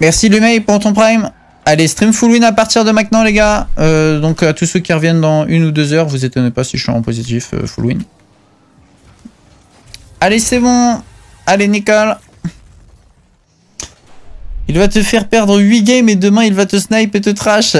Merci Lumei pour ton prime. Allez, stream full win à partir de maintenant, les gars. Donc, à tous ceux qui reviennent dans 1 ou 2 heures, vous étonnez pas si je suis en positif full win. Allez, c'est bon. Allez, nickel. Il va te faire perdre 8 games et demain, il va te snipe et te trash.